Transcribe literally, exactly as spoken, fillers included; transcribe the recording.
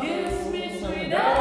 Kiss me, sweetheart.